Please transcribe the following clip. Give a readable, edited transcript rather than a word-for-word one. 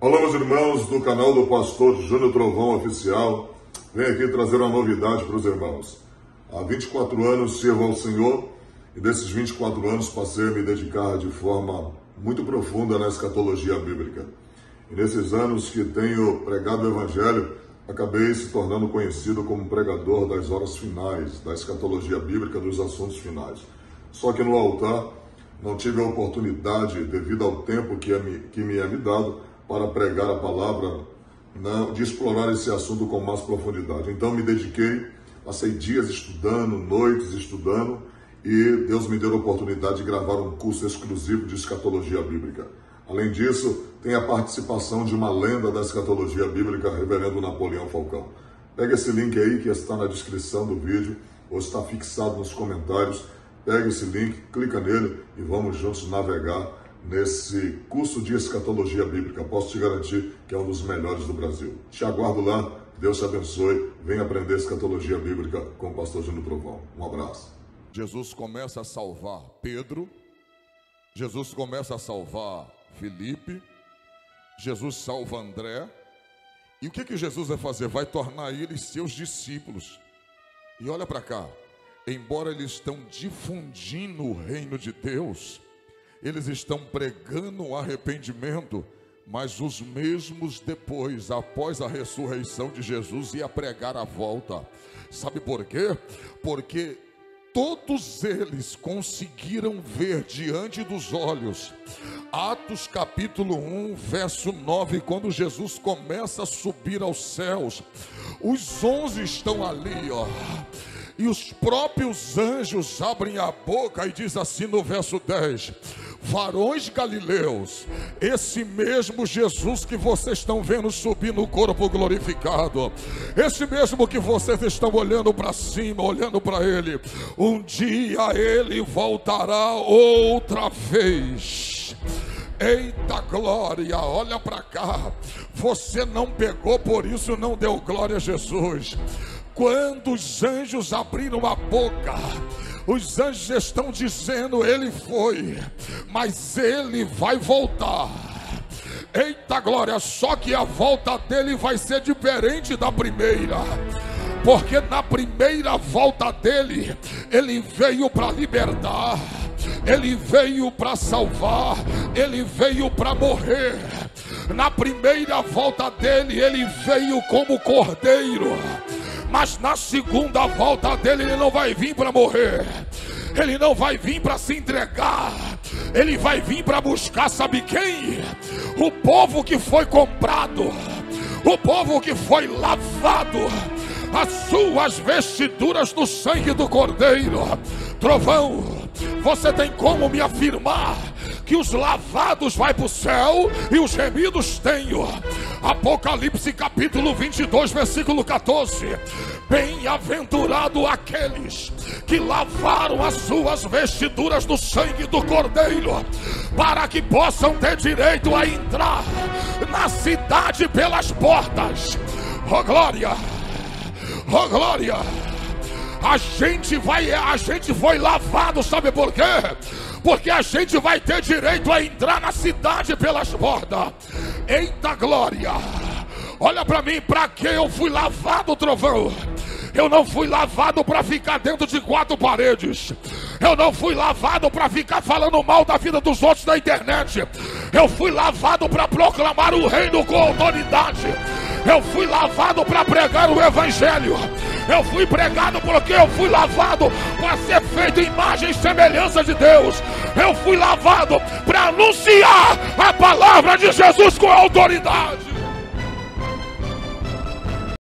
Olá, meus irmãos do canal do pastor Júnior Trovão Oficial. Venho aqui trazer uma novidade para os irmãos. Há 24 anos sirvo ao Senhor e desses 24 anos passei a me dedicar de forma muito profunda na escatologia bíblica. E nesses anos que tenho pregado o Evangelho, acabei se tornando conhecido como pregador das horas finais, da escatologia bíblica, dos assuntos finais. Só que no altar não tive a oportunidade, devido ao tempo que me é dado, para pregar a palavra, de explorar esse assunto com mais profundidade. Então me dediquei, passei dias estudando, noites estudando, e Deus me deu a oportunidade de gravar um curso exclusivo de escatologia bíblica. Além disso, tem a participação de uma lenda da escatologia bíblica, reverendo Napoleão Falcão. Pega esse link aí que está na descrição do vídeo, ou está fixado nos comentários. Pega esse link, clica nele e vamos juntos navegar nesse curso de escatologia bíblica. Posso te garantir que é um dos melhores do Brasil. Te aguardo lá, Deus te abençoe. Venha aprender escatologia bíblica com o pastor Júnior Trovão. Um abraço. Jesus começa a salvar Pedro, Jesus começa a salvar Felipe, Jesus salva André. E o que Jesus vai fazer? Vai tornar eles seus discípulos. E olha para cá, embora eles estão difundindo o reino de Deus, eles estão pregando arrependimento, mas os mesmos depois, após a ressurreição de Jesus, ia pregar a volta. Sabe por quê? Porque todos eles conseguiram ver diante dos olhos. Atos capítulo 1, verso 9, quando Jesus começa a subir aos céus, os 11 estão ali, ó. E os próprios anjos abrem a boca e diz assim no verso 10: varões galileus, esse mesmo Jesus que vocês estão vendo subir no corpo glorificado, esse mesmo que vocês estão olhando para cima, olhando para ele, um dia ele voltará outra vez. Eita glória, olha para cá, você não pegou, por isso não deu glória a Jesus. Quando os anjos abriram a boca, os anjos estão dizendo: ele foi, mas ele vai voltar. Eita glória, só que a volta dele vai ser diferente da primeira. Porque na primeira volta dele, ele veio para libertar, ele veio para salvar, ele veio para morrer. Na primeira volta dele, ele veio como cordeiro. Mas na segunda volta dele, ele não vai vir para morrer, ele não vai vir para se entregar, ele vai vir para buscar, sabe quem? O povo que foi comprado, o povo que foi lavado, as suas vestiduras no sangue do Cordeiro. Trovão, você tem como me afirmar que os lavados vai para o céu e os remidos tenho? Apocalipse capítulo 22, versículo 14: bem-aventurado aqueles que lavaram as suas vestiduras no sangue do Cordeiro, para que possam ter direito a entrar na cidade pelas portas. Oh glória, oh glória. A gente foi lavado, sabe por quê? Porque a gente vai ter direito a entrar na cidade pelas bordas. Eita glória! Olha para mim, para que eu fui lavado, Trovão? Eu não fui lavado para ficar dentro de quatro paredes. Eu não fui lavado para ficar falando mal da vida dos outros na internet. Eu fui lavado para proclamar o reino com autoridade. Eu fui lavado para pregar o evangelho. Eu fui pregado porque eu fui lavado para ser feito imagem e semelhança de Deus. Eu fui lavado para anunciar a palavra de Jesus com autoridade.